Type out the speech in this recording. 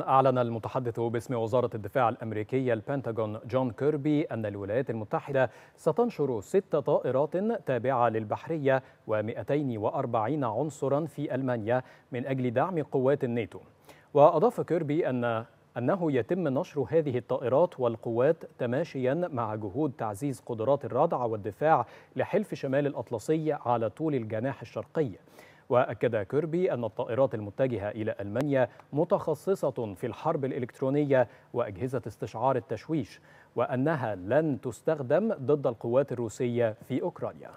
أعلن المتحدث باسم وزارة الدفاع الأمريكية البنتاغون جون كيربي أن الولايات المتحدة ستنشر 6 طائرات تابعة للبحرية و240 عنصرا في ألمانيا من أجل دعم قوات الناتو. وأضاف كيربي أنه يتم نشر هذه الطائرات والقوات تماشيا مع جهود تعزيز قدرات الردع والدفاع لحلف شمال الأطلسي على طول الجناح الشرقي. وأكد كيربي أن الطائرات المتجهة إلى ألمانيا متخصصة في الحرب الإلكترونية وأجهزة استشعار التشويش، وأنها لن تستخدم ضد القوات الروسية في أوكرانيا.